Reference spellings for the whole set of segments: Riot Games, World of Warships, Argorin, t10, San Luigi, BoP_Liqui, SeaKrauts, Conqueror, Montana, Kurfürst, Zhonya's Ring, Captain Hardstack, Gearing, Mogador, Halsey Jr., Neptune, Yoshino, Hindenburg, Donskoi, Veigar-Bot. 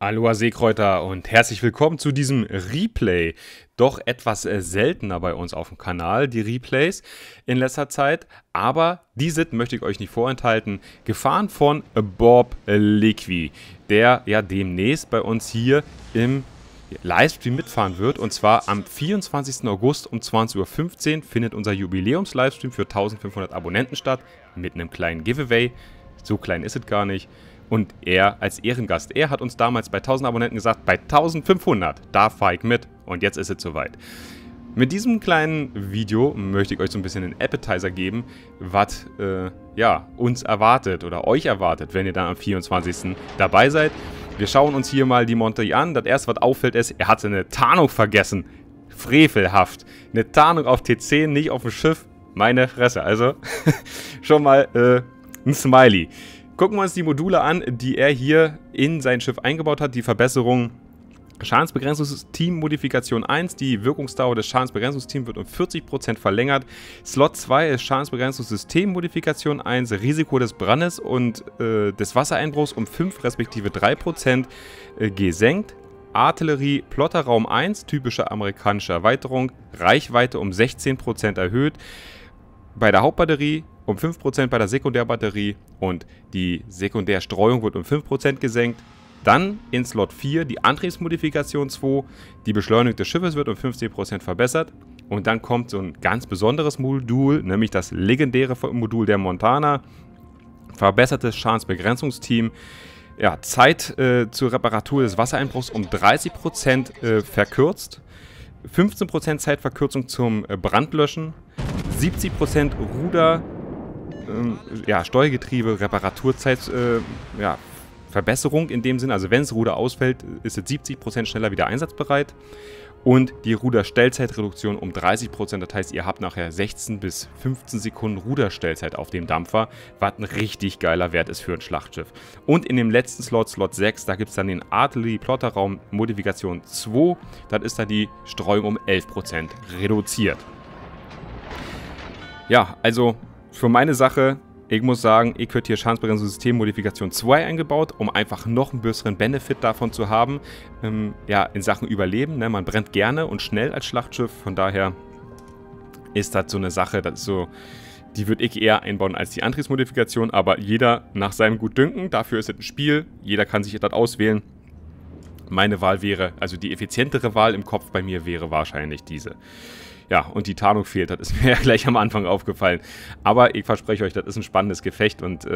Aloha Seekräuter und herzlich willkommen zu diesem Replay. Doch etwas seltener bei uns auf dem Kanal, die Replays in letzter Zeit. Aber diese möchte ich euch nicht vorenthalten. Gefahren von BoP_Liqui, der ja demnächst bei uns hier im Livestream mitfahren wird. Und zwar am 24. August um 20.15 Uhr findet unser Jubiläums-Livestream für 1500 Abonnenten statt. Mit einem kleinen Giveaway. So klein ist es gar nicht. Und er als Ehrengast, er hat uns damals bei 1000 Abonnenten gesagt, bei 1500, da fahre ich mit. Und jetzt ist es soweit. Mit diesem kleinen Video möchte ich euch so ein bisschen einen Appetizer geben, was uns erwartet oder euch erwartet, wenn ihr dann am 24. dabei seid. Wir schauen uns hier mal die Montana an. Das erste, was auffällt, ist, er hatte eine Tarnung vergessen. Frevelhaft. Eine Tarnung auf T10, nicht auf dem Schiff. Meine Fresse. Also schon mal ein Smiley. Gucken wir uns die Module an, die er hier in sein Schiff eingebaut hat. Die Verbesserung Schadensbegrenzungsteam Modifikation 1. Die Wirkungsdauer des Schadensbegrenzungsteams wird um 40% verlängert. Slot 2 ist Schadensbegrenzungssystem Modifikation 1. Risiko des Brandes und des Wassereinbruchs um 5 respektive 3% gesenkt. Artillerie Plotterraum 1, typische amerikanische Erweiterung. Reichweite um 16% erhöht. Bei der Hauptbatterie um 5%, bei der Sekundärbatterie, und die Sekundärstreuung wird um 5% gesenkt. Dann in Slot 4 die Antriebsmodifikation 2, die Beschleunigung des Schiffes wird um 15% verbessert. Und dann kommt so ein ganz besonderes Modul, nämlich das legendäre Modul der Montana, verbessertes Schadensbegrenzungsteam. Ja, Zeit zur Reparatur des Wassereinbruchs um 30% verkürzt, 15% Zeitverkürzung zum Brandlöschen, 70% Ruder, Steuergetriebe, Reparaturzeit, Verbesserung in dem Sinn. Also wenn das Ruder ausfällt, ist es 70% schneller wieder einsatzbereit. Und die Ruderstellzeitreduktion um 30%. Das heißt, ihr habt nachher 16 bis 15 Sekunden Ruderstellzeit auf dem Dampfer, was ein richtig geiler Wert ist für ein Schlachtschiff. Und in dem letzten Slot, Slot 6, da gibt es dann den Artillerie-Plotterraum Modifikation 2. Das ist dann die Streuung um 11% reduziert. Ja, also für meine Sache, ich muss sagen, ich hätte hier Schadensbegrenzungssystem Modifikation 2 eingebaut, um einfach noch einen besseren Benefit davon zu haben. In Sachen Überleben, ne? Man brennt gerne und schnell als Schlachtschiff, von daher ist das so eine Sache, das ist so, die würde ich eher einbauen als die Antriebsmodifikation, aber jeder nach seinem Gutdünken, dafür ist es ein Spiel, jeder kann sich das auswählen. Meine Wahl wäre, also die effizientere Wahl im Kopf bei mir wäre wahrscheinlich diese. Ja, und die Tarnung fehlt, das ist mir ja gleich am Anfang aufgefallen. Aber ich verspreche euch, das ist ein spannendes Gefecht und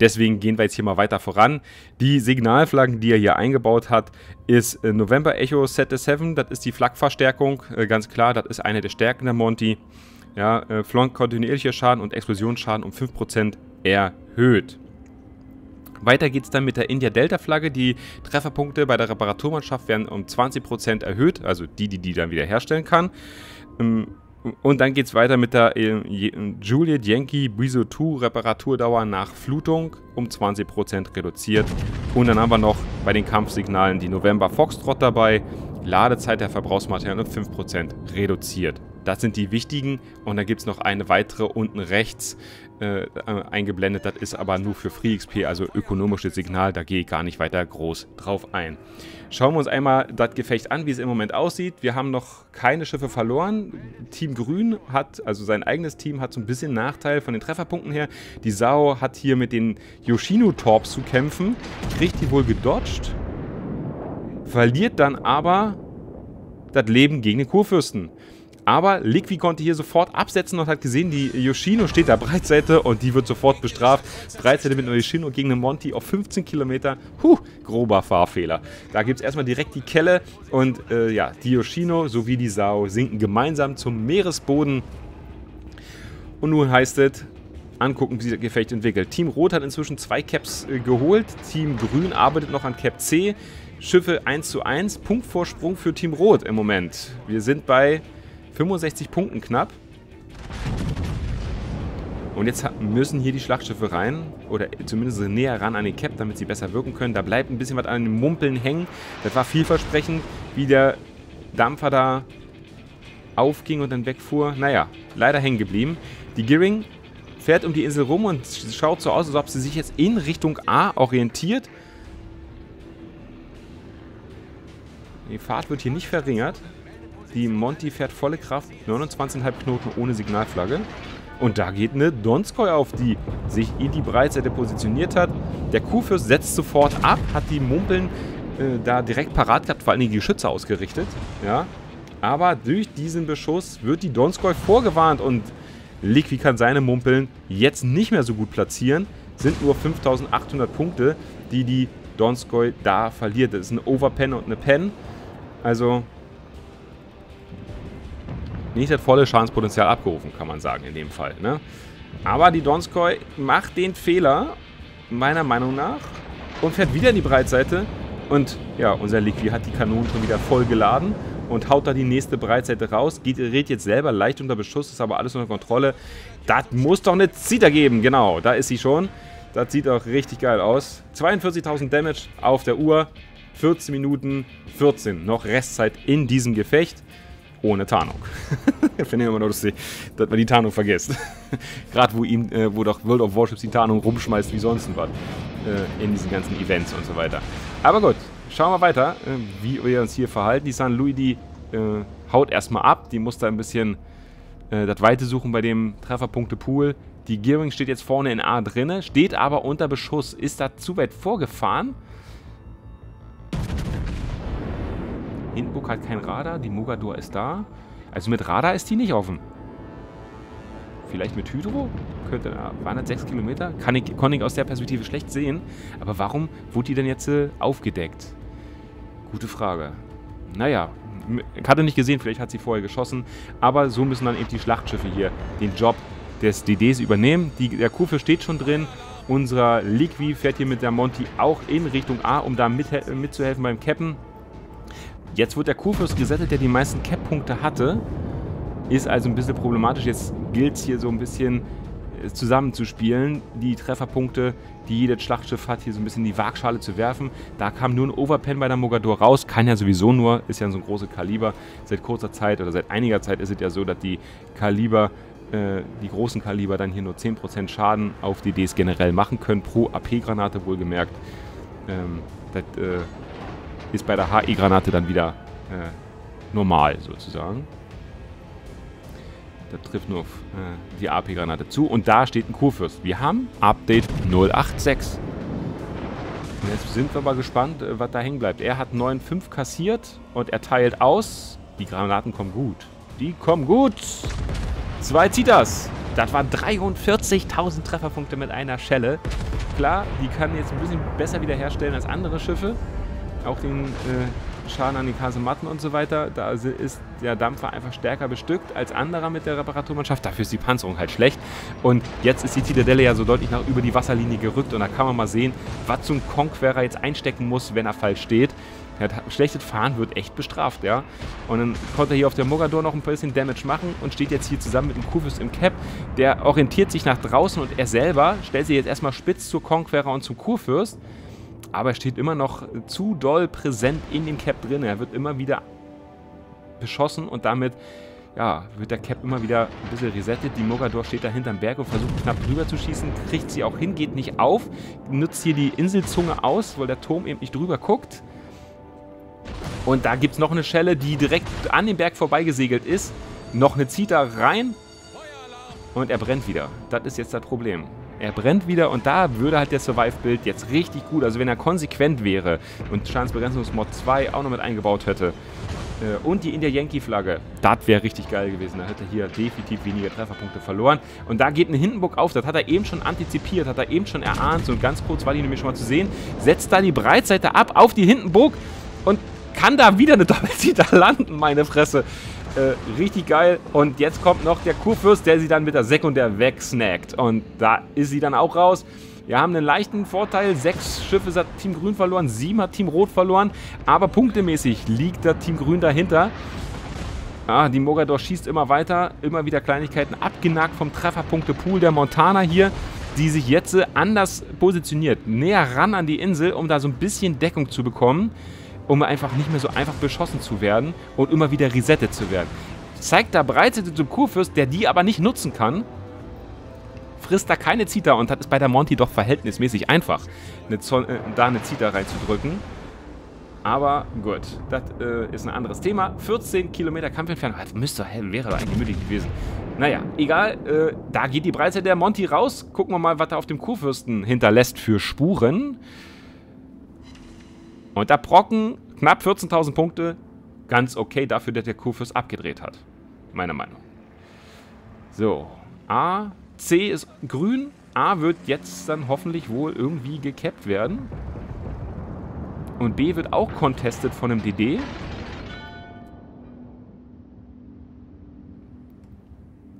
deswegen gehen wir jetzt hier mal weiter voran. Die Signalflaggen, die er hier eingebaut hat, ist November Echo ZS7, das ist die Flakverstärkung, ganz klar, das ist eine der Stärken der Monty. Ja, Flank kontinuierlicher Schaden und Explosionsschaden um 5% erhöht. Weiter geht es dann mit der India-Delta-Flagge. Die Trefferpunkte bei der Reparaturmannschaft werden um 20% erhöht, also die dann wieder herstellen kann. Und dann geht es weiter mit der Juliet Yankee Brizo 2, Reparaturdauer nach Flutung um 20% reduziert. Und dann haben wir noch bei den Kampfsignalen die November Foxtrot dabei, Ladezeit der Verbrauchsmaterialien um 5% reduziert. Das sind die wichtigen, und dann gibt es noch eine weitere unten rechts eingeblendet, das ist aber nur für Free XP, also ökonomisches Signal, da gehe ich gar nicht weiter groß drauf ein. Schauen wir uns einmal das Gefecht an, wie es im Moment aussieht. Wir haben noch keine Schiffe verloren. Team Grün hat, also sein eigenes Team, hat so ein bisschen Nachteil von den Trefferpunkten her. Die Sao hat hier mit den Yoshino-Torps zu kämpfen, kriegt die wohl gedodged, verliert dann aber das Leben gegen den Kurfürsten. Aber Liqui konnte hier sofort absetzen und hat gesehen, die Yoshino steht da Breitseite und die wird sofort bestraft. Breitseite mit einer Yoshino gegen einen Monty auf 15 Kilometer. Grober Fahrfehler. Da gibt es erstmal direkt die Kelle und die Yoshino sowie die Sao sinken gemeinsam zum Meeresboden. Und nun heißt es, angucken, wie sich das Gefecht entwickelt. Team Rot hat inzwischen 2 Caps geholt. Team Grün arbeitet noch an Cap C. Schiffe 1:1. Punktvorsprung für Team Rot im Moment. Wir sind bei 65 Punkten knapp. Und jetzt müssen hier die Schlachtschiffe rein. Oder zumindest näher ran an den Cap, damit sie besser wirken können. Da bleibt ein bisschen was an den Mumpeln hängen. Das war vielversprechend, wie der Dampfer da aufging und dann wegfuhr. Naja, leider hängen geblieben. Die Gearing fährt um die Insel rum und schaut so aus, als ob sie sich jetzt in Richtung A orientiert. Die Fahrt wird hier nicht verringert. Die Monty fährt volle Kraft, 29,5 Knoten ohne Signalflagge. Und da geht eine Donskoi auf, die sich in die Breitseite positioniert hat. Der Kurfürst setzt sofort ab, hat die Mumpeln da direkt parat gehabt, vor allem die Geschütze ausgerichtet. Ja. Aber durch diesen Beschuss wird die Donskoi vorgewarnt und Liqui kann seine Mumpeln jetzt nicht mehr so gut platzieren. Sind nur 5.800 Punkte, die die Donskoi da verliert. Das ist ein Overpen und eine Pen. Also nicht das volle Schadenspotenzial abgerufen, kann man sagen in dem Fall. Ne? Aber die Donskoi macht den Fehler, meiner Meinung nach, und fährt wieder in die Breitseite. Und ja, unser Liqui hat die Kanonen schon wieder voll geladen und haut da die nächste Breitseite raus. Geht rät jetzt selber leicht unter Beschuss, ist aber alles unter Kontrolle. Das muss doch eine Zita geben, genau, da ist sie schon. Das sieht auch richtig geil aus. 42.000 Damage auf der Uhr, 14 Minuten 14, noch Restzeit in diesem Gefecht. Ohne Tarnung. Finde ich immer nur lustig, dass man die Tarnung vergisst. Gerade wo doch World of Warships die Tarnung rumschmeißt wie sonst was. In diesen ganzen Events und so weiter. Aber gut, schauen wir weiter, wie wir uns hier verhalten. Die San Luigi haut erstmal ab. Die muss da ein bisschen das Weite suchen bei dem Trefferpunkte-Pool. Die Gearing steht jetzt vorne in A drinne, steht aber unter Beschuss. Ist da zu weit vorgefahren? Hindenburg hat kein Radar, die Mogador ist da. Also mit Radar ist die nicht offen. Vielleicht mit Hydro? Könnte, 206 Kilometer. Kann ich aus der Perspektive schlecht sehen. Aber warum wurde die denn jetzt aufgedeckt? Gute Frage. Naja, hatte nicht gesehen, vielleicht hat sie vorher geschossen. Aber so müssen dann eben die Schlachtschiffe hier den Job des DDs übernehmen. Der Kurve steht schon drin. Unser Liqui fährt hier mit der Monty auch in Richtung A, um da mitzuhelfen beim Cappen. Jetzt wird der Kurfürst gesettet, der die meisten Cap-Punkte hatte. Ist also ein bisschen problematisch. Jetzt gilt es hier so ein bisschen zusammenzuspielen. Die Trefferpunkte, die jedes Schlachtschiff hat, hier so ein bisschen in die Waagschale zu werfen. Da kam nur ein Overpen bei der Mogador raus. Kann ja sowieso nur, ist ja so ein großes Kaliber. Seit kurzer Zeit oder seit einiger Zeit ist es ja so, dass die Kaliber, die großen Kaliber dann hier nur 10% Schaden auf die DDs generell machen können. Pro AP-Granate wohlgemerkt. Ist bei der HE-Granate dann wieder normal sozusagen. Da trifft nur auf die AP-Granate zu. Und da steht ein Kurfürst. Wir haben Update 086. Und jetzt sind wir mal gespannt, was da hängen bleibt. Er hat 9,5 kassiert und er teilt aus. Die Granaten kommen gut. Die kommen gut. 2 Zitas. Das waren 43.000 Trefferpunkte mit einer Schelle. Klar, die kann jetzt ein bisschen besser wiederherstellen als andere Schiffe. Auch den Schaden an den Kasematten und so weiter, da ist der Dampfer einfach stärker bestückt als anderer mit der Reparaturmannschaft, dafür ist die Panzerung halt schlecht und jetzt ist die Zitadelle ja so deutlich nach über die Wasserlinie gerückt und da kann man mal sehen, was so ein Conqueror jetzt einstecken muss, wenn er falsch steht. Schlechtes Fahren wird echt bestraft, ja. Und dann konnte er hier auf der Mogador noch ein bisschen Damage machen und steht jetzt hier zusammen mit dem Kurfürst im Cap. Der orientiert sich nach draußen und er selber stellt sich jetzt erstmal spitz zur Conqueror und zum Kurfürst. Aber er steht immer noch zu doll präsent in dem Cap drin. Er wird immer wieder beschossen und damit ja, wird der Cap immer wieder ein bisschen resettet. Die Mogador steht da hinterm Berg und versucht knapp drüber zu schießen. Kriegt sie auch hin, geht nicht auf. Nutzt hier die Inselzunge aus, weil der Turm eben nicht drüber guckt. Und da gibt es noch eine Schelle, die direkt an dem Berg vorbeigesegelt ist. Noch eine zieht da rein und er brennt wieder. Das ist jetzt das Problem. Er brennt wieder und da würde halt der Survive-Build jetzt richtig gut, also wenn er konsequent wäre und Schadensbegrenzungsmod 2 auch noch mit eingebaut hätte und die India-Yankee-Flagge, das wäre richtig geil gewesen. Da hätte er hier definitiv weniger Trefferpunkte verloren. Und da geht ein Hindenburg auf, das hat er eben schon antizipiert, hat er eben schon erahnt, so ganz kurz war die nämlich schon mal zu sehen, setzt da die Breitseite ab auf die Hindenburg und kann da wieder eine Doppelzita landen, meine Fresse. Richtig geil. Und jetzt kommt noch der Kurfürst, der sie dann mit der Sekundär wegsnackt. Und da ist sie dann auch raus. Wir haben einen leichten Vorteil. 6 Schiffe hat Team Grün verloren, 7 hat Team Rot verloren. Aber punktemäßig liegt das Team Grün dahinter. Ah, die Mogador schießt immer weiter. Immer wieder Kleinigkeiten abgenagt vom Trefferpunktepool der Montana hier, die sich jetzt anders positioniert. Näher ran an die Insel, um da so ein bisschen Deckung zu bekommen, um einfach nicht mehr so einfach beschossen zu werden und immer wieder resettet zu werden. Zeigt da Breitseite zum Kurfürst, der die aber nicht nutzen kann, frisst da keine Zita und das ist bei der Monty doch verhältnismäßig einfach, da eine Zita reinzudrücken. Aber gut, das ist ein anderes Thema. 14 Kilometer Kampfentfernung. Das müsste, wäre eigentlich möglich gewesen. Naja, egal. Da geht die Breite der Monty raus. Gucken wir mal, was er auf dem Kurfürsten hinterlässt für Spuren. Und da brocken knapp 14.000 Punkte. Ganz okay dafür, dass der Kurfürst abgedreht hat. Meiner Meinung. So, A, C ist grün. A wird jetzt dann hoffentlich wohl irgendwie gekappt werden. Und B wird auch contested von dem DD.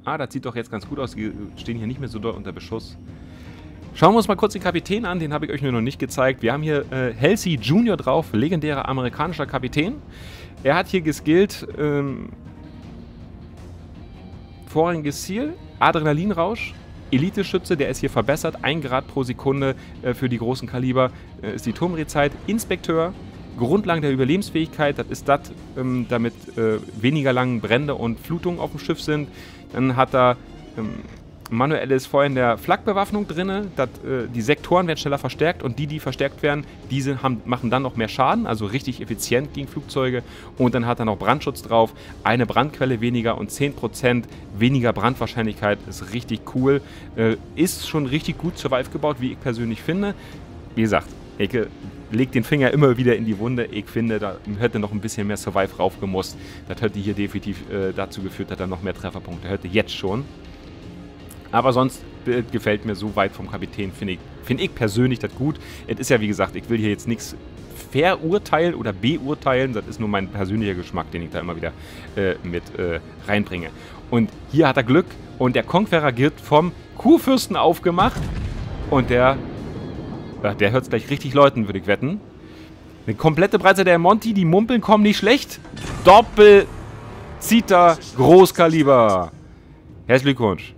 Ah, das sieht doch jetzt ganz gut aus. Die stehen hier nicht mehr so doll unter Beschuss. Schauen wir uns mal kurz den Kapitän an. Den habe ich euch nur noch nicht gezeigt. Wir haben hier Halsey Jr. drauf. Legendärer amerikanischer Kapitän. Er hat hier geskillt. Vorrangiges Ziel. Adrenalinrausch. Elite-Schütze, der ist hier verbessert. 1 Grad pro Sekunde für die großen Kaliber ist die Turmrehzeit. Inspekteur, Grundlagen der Überlebensfähigkeit, das ist das, damit weniger lange Brände und Flutungen auf dem Schiff sind. Dann hat er manuelles Feuer in der Flakbewaffnung drin. Die Sektoren werden schneller verstärkt und die verstärkt werden, diese machen dann noch mehr Schaden, also richtig effizient gegen Flugzeuge. Und dann hat er noch Brandschutz drauf, eine Brandquelle weniger und 10% weniger Brandwahrscheinlichkeit, ist richtig cool. Ist schon richtig gut Survive gebaut, wie ich persönlich finde. Wie gesagt, ich lege den Finger immer wieder in die Wunde. Ich finde, da hätte noch ein bisschen mehr Survive raufgemusst. Das hätte hier definitiv dazu geführt, dass er noch mehr Trefferpunkte hätte, jetzt schon. Aber sonst gefällt mir so weit vom Kapitän, finde ich persönlich das gut. Es ist ja, wie gesagt, ich will hier jetzt nichts verurteilen oder beurteilen. Das ist nur mein persönlicher Geschmack, den ich da immer wieder mit reinbringe. Und hier hat er Glück und der Conqueror wird vom Kurfürsten aufgemacht. Und der hört es gleich richtig läuten, würde ich wetten. Eine komplette Breite der Monty, die Mumpeln kommen nicht schlecht. Doppelzieter Großkaliber. Herzlichen Glückwunsch.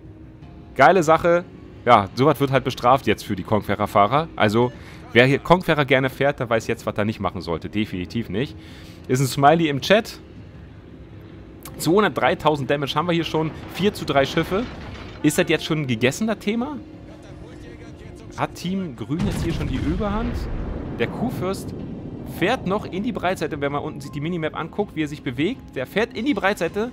Geile Sache. Ja, sowas wird halt bestraft jetzt für die Conqueror-Fahrer. Also, wer hier Conqueror gerne fährt, der weiß jetzt, was er nicht machen sollte. Definitiv nicht. Ist ein Smiley im Chat. 203.000 Damage haben wir hier schon. 4:3 Schiffe. Ist das jetzt schon ein gegessener Thema? Hat Team Grün jetzt hier schon die Überhand? Der Kurfürst fährt noch in die Breitseite. Wenn man unten sich die Minimap anguckt, wie er sich bewegt. Der fährt in die Breitseite.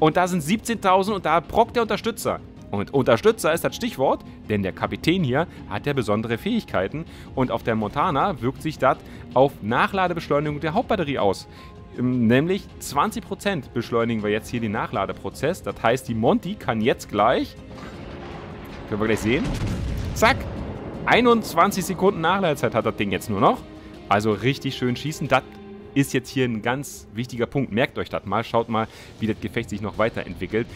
Und da sind 17.000 und da brockt der Unterstützer. Und Unterstützer ist das Stichwort, denn der Kapitän hier hat ja besondere Fähigkeiten und auf der Montana wirkt sich das auf Nachladebeschleunigung der Hauptbatterie aus. Nämlich 20% beschleunigen wir jetzt hier den Nachladeprozess. Das heißt, die Monty kann jetzt gleich, können wir gleich sehen, zack, 21 Sekunden Nachladezeit hat das Ding jetzt nur noch. Also richtig schön schießen, das ist jetzt hier ein ganz wichtiger Punkt. Merkt euch das mal, schaut mal, wie das Gefecht sich noch weiterentwickelt.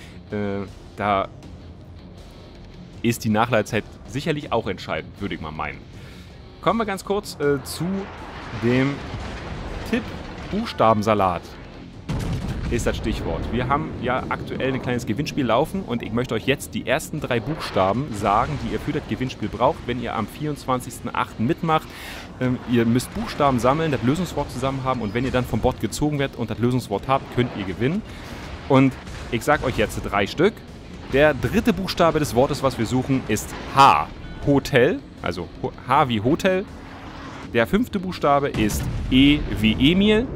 Da ist die Nachladezeit sicherlich auch entscheidend, würde ich mal meinen. Kommen wir ganz kurz zu dem Tipp Buchstabensalat. Ist das Stichwort. Wir haben ja aktuell ein kleines Gewinnspiel laufen und ich möchte euch jetzt die ersten 3 Buchstaben sagen, die ihr für das Gewinnspiel braucht, wenn ihr am 24.08. mitmacht. Ihr müsst Buchstaben sammeln, das Lösungswort zusammen haben und wenn ihr dann vom Bord gezogen werdet und das Lösungswort habt, könnt ihr gewinnen. Und ich sage euch jetzt 3 Stück. Der dritte Buchstabe des Wortes, was wir suchen, ist H. Hotel, also H wie Hotel. Der 5. Buchstabe ist E wie Emil.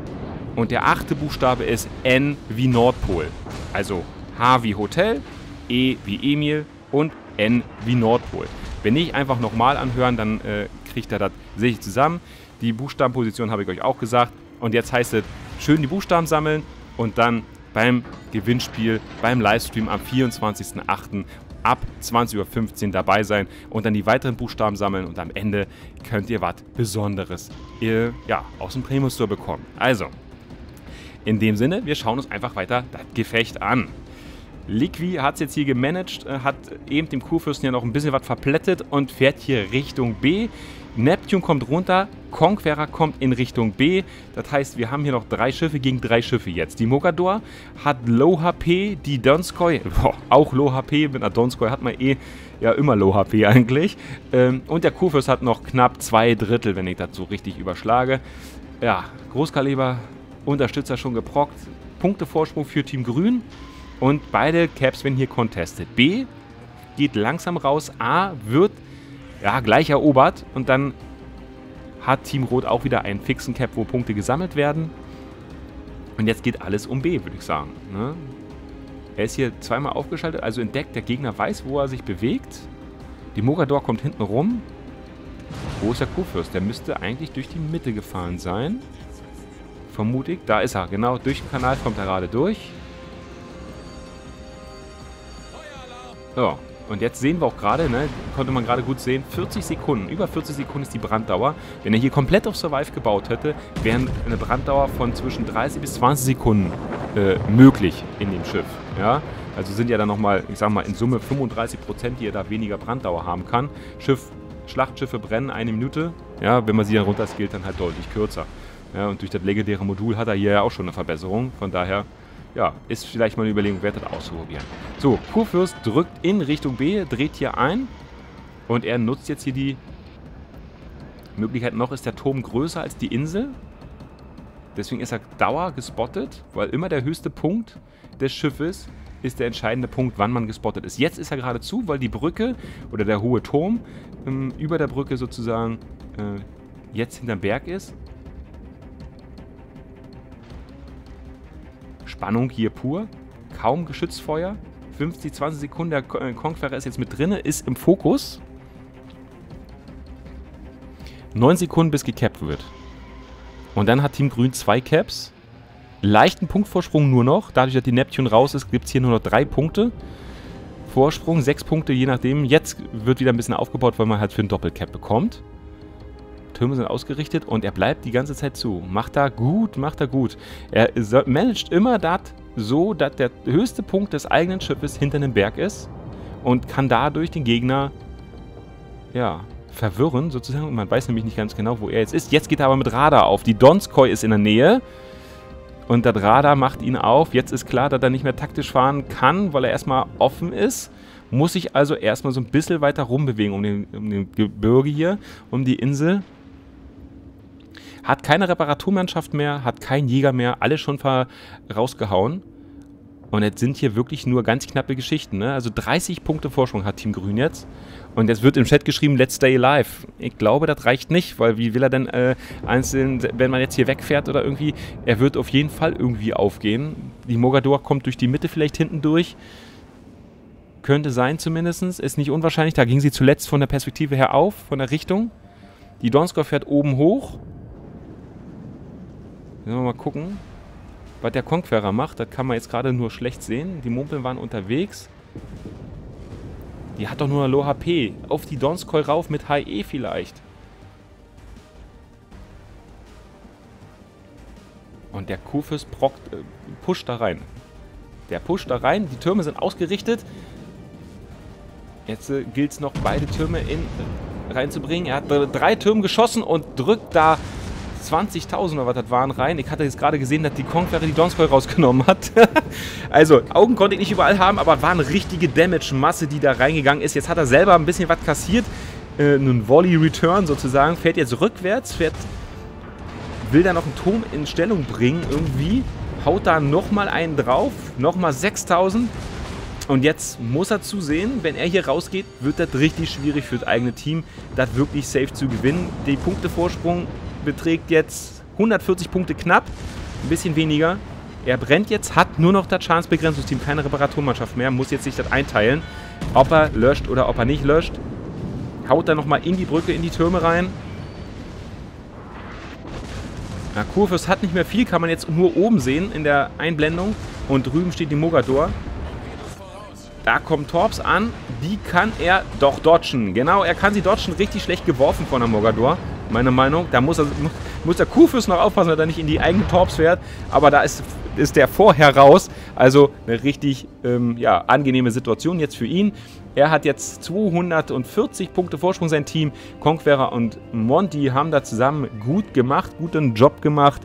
Und der 8. Buchstabe ist N wie Nordpol. Also H wie Hotel, E wie Emil und N wie Nordpol. Wenn nicht, einfach nochmal anhören, dann kriegt ihr das sicherlich zusammen. Die Buchstabenposition habe ich euch auch gesagt. Und jetzt heißt es, schön die Buchstaben sammeln und dann beim Gewinnspiel, beim Livestream am 24.08. ab 20.15 Uhr dabei sein und dann die weiteren Buchstaben sammeln und am Ende könnt ihr was Besonderes aus dem Premium Store bekommen. Also, in dem Sinne, wir schauen uns einfach weiter das Gefecht an. Liqui hat es jetzt hier gemanagt, hat eben dem Kurfürsten ja noch ein bisschen was verplättet und fährt hier Richtung B. Neptune kommt runter, Conqueror kommt in Richtung B. Das heißt, wir haben hier noch 3 Schiffe gegen 3 Schiffe jetzt. Die Mogador hat Low HP, die Donskoi, auch Low HP, mit einer Donskoi hat man immer Low HP eigentlich. Und der Kurfürst hat noch knapp 2/3, wenn ich das so richtig überschlage. Ja, Großkaliber, Unterstützer schon geprockt, Punktevorsprung für Team Grün und beide Caps werden hier contested. B geht langsam raus, A wird gleich erobert und dann hat Team Rot auch wieder einen fixen Cap, wo Punkte gesammelt werden. Und jetzt geht alles um B, würde ich sagen. Ne? Er ist hier zweimal aufgeschaltet, also entdeckt. Der Gegner weiß, wo er sich bewegt. Die Mogador kommt hinten rum. Wo ist der Kurfürst? Der müsste eigentlich durch die Mitte gefahren sein. Vermute ich. Da ist er, genau. Durch den Kanal kommt er gerade durch. So, und jetzt sehen wir auch gerade, ne, konnte man gerade gut sehen, 40 Sekunden, über 40 Sekunden ist die Branddauer. Wenn er hier komplett auf Survive gebaut hätte, wäre eine Branddauer von zwischen 30 bis 20 Sekunden möglich in dem Schiff. Ja? Also sind ja dann nochmal, ich sag mal, in Summe 35%, die er da weniger Branddauer haben kann. Schlachtschiffe brennen 1 Minute, ja, wenn man sie dann runterskillt, dann halt deutlich kürzer. Ja, und durch das legendäre Modul hat er hier ja auch schon eine Verbesserung, von daher... Ja, ist vielleicht mal eine Überlegung wert, das auszuprobieren. So, Kurfürst drückt in Richtung B, dreht hier ein. Und er nutzt jetzt hier die Möglichkeit noch, ist der Turm größer als die Insel. Deswegen ist er Dauer gespottet, weil immer der höchste Punkt des Schiffes ist der entscheidende Punkt, wann man gespottet ist. Jetzt ist er geradezu, weil die Brücke oder der hohe Turm über der Brücke sozusagen jetzt hinterm Berg ist. Spannung hier pur, kaum Geschützfeuer, 50, 20 Sekunden, der Conqueror ist jetzt mit drin, ist im Fokus. 9 Sekunden, bis gecapped wird. Und dann hat Team Grün 2 Caps, leichten Punktvorsprung nur noch, dadurch, dass die Neptune raus ist, gibt es hier nur noch 3 Punkte. Vorsprung, 6 Punkte, je nachdem, jetzt wird wieder ein bisschen aufgebaut, weil man halt für einen Doppelcap bekommt. Türme sind ausgerichtet und er bleibt die ganze Zeit zu. Macht da gut, macht da gut. Er managt immer das so, dass der höchste Punkt des eigenen Schiffes hinter einem Berg ist und kann dadurch den Gegner, ja, verwirren sozusagen. Man weiß nämlich nicht ganz genau, wo er jetzt ist. Jetzt geht er aber mit Radar auf. Die Donskoi ist in der Nähe und das Radar macht ihn auf. Jetzt ist klar, dass er nicht mehr taktisch fahren kann, weil er erstmal offen ist. Muss sich also erstmal so ein bisschen weiter rumbewegen um den Gebirge hier, um die Insel. Hat keine Reparaturmannschaft mehr, hat keinen Jäger mehr, alle schon rausgehauen. Und jetzt sind hier wirklich nur ganz knappe Geschichten. Ne? Also 30 Punkte Vorsprung hat Team Grün jetzt. Und jetzt wird im Chat geschrieben, let's stay alive. Ich glaube, das reicht nicht, weil wie will er denn einzeln, wenn man jetzt hier wegfährt oder irgendwie, er wird auf jeden Fall irgendwie aufgehen. Die Mogador kommt durch die Mitte vielleicht hinten durch. Könnte sein zumindest, ist nicht unwahrscheinlich. Da ging sie zuletzt von der Perspektive her auf, von der Richtung. Die Donskoi fährt oben hoch. Sollen wir mal gucken, was der Conqueror macht. Das kann man jetzt gerade nur schlecht sehen. Die Mumpeln waren unterwegs. Die hat doch nur Low HP. Auf die Donskoi rauf mit HE vielleicht. Und der Kurfürst pusht da rein. Der pusht da rein. Die Türme sind ausgerichtet. Jetzt gilt es noch, beide Türme reinzubringen. Er hat 3 Türme geschossen und drückt da 20.000 oder was das waren rein. Ich hatte jetzt gerade gesehen, dass die Conqueror die Donskoi rausgenommen hat. Also, Augen konnte ich nicht überall haben, aber war eine richtige Damage-Masse, die da reingegangen ist. Jetzt hat er selber ein bisschen was kassiert. Einen Volley-Return sozusagen. Fährt jetzt rückwärts, will da noch einen Turm in Stellung bringen irgendwie. Haut da nochmal einen drauf. Nochmal 6.000. Und jetzt muss er zusehen, wenn er hier rausgeht, wird das richtig schwierig für das eigene Team, das wirklich safe zu gewinnen. Die Punktevorsprung beträgt jetzt 140 Punkte knapp, ein bisschen weniger. Er brennt jetzt, hat nur noch das Chancebegrenzungsteam, keine Reparaturmannschaft mehr, muss jetzt sich das einteilen, ob er löscht oder ob er nicht löscht. Haut dann nochmal in die Brücke, in die Türme rein. Na, Kurfürst hat nicht mehr viel, kann man jetzt nur oben sehen in der Einblendung. Und drüben steht die Mogador. Da kommt Torps an, die kann er doch dodgen. Genau, er kann sie dodgen, richtig schlecht geworfen von der Mogador. Meiner Meinung, da muss der Kurfürst noch aufpassen, dass er nicht in die eigenen Torps fährt. Aber da ist der vorher raus. Also eine richtig ja, angenehme Situation jetzt für ihn. Er hat jetzt 240 Punkte Vorsprung, sein Team. Conqueror und Monty haben da zusammen gut gemacht, guten Job gemacht.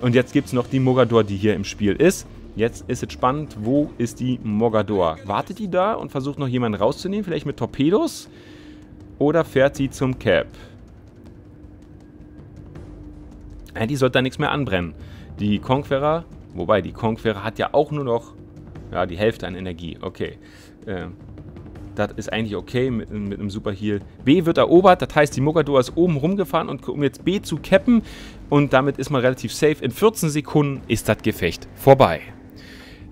Und jetzt gibt es noch die Mogador, die hier im Spiel ist. Jetzt ist es spannend, wo ist die Mogador? Wartet die da und versucht noch jemanden rauszunehmen, vielleicht mit Torpedos? Oder fährt sie zum Cap? Ja, die sollte da nichts mehr anbrennen. Die Conqueror, wobei die Conqueror hat ja auch nur noch ja, die Hälfte an Energie. Okay. Das ist eigentlich okay mit einem Superheal. B wird erobert, das heißt, die Mogador ist oben rumgefahren, und um jetzt B zu cappen. Und damit ist man relativ safe. In 14 Sekunden ist das Gefecht vorbei.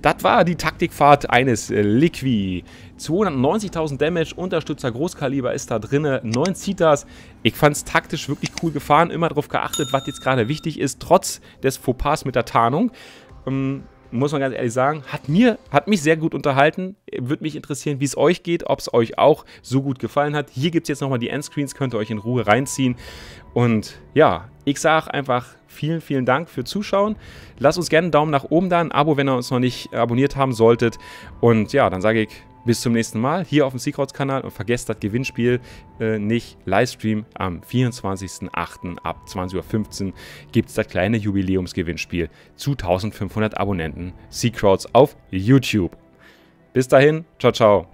Das war die Taktikfahrt eines Liqui. 290.000 Damage, Unterstützer Großkaliber ist da drin, 9 Zitas. Ich fand es taktisch wirklich cool gefahren, immer darauf geachtet, was jetzt gerade wichtig ist, trotz des Fauxpas mit der Tarnung. Muss man ganz ehrlich sagen, hat mich sehr gut unterhalten. Würde mich interessieren, wie es euch geht, ob es euch auch so gut gefallen hat. Hier gibt es jetzt nochmal die Endscreens, könnt ihr euch in Ruhe reinziehen. Und ja, ich sage einfach vielen, vielen Dank für Zuschauen. Lasst uns gerne einen Daumen nach oben da, ein Abo, wenn ihr uns noch nicht abonniert haben solltet. Und ja, dann sage ich bis zum nächsten Mal hier auf dem SeaKrauts-Kanal, und vergesst das Gewinnspiel nicht. Livestream am 24.08. ab 20.15 Uhr gibt es das kleine Jubiläumsgewinnspiel zu 1500 Abonnenten SeaKrauts auf YouTube. Bis dahin, ciao, ciao.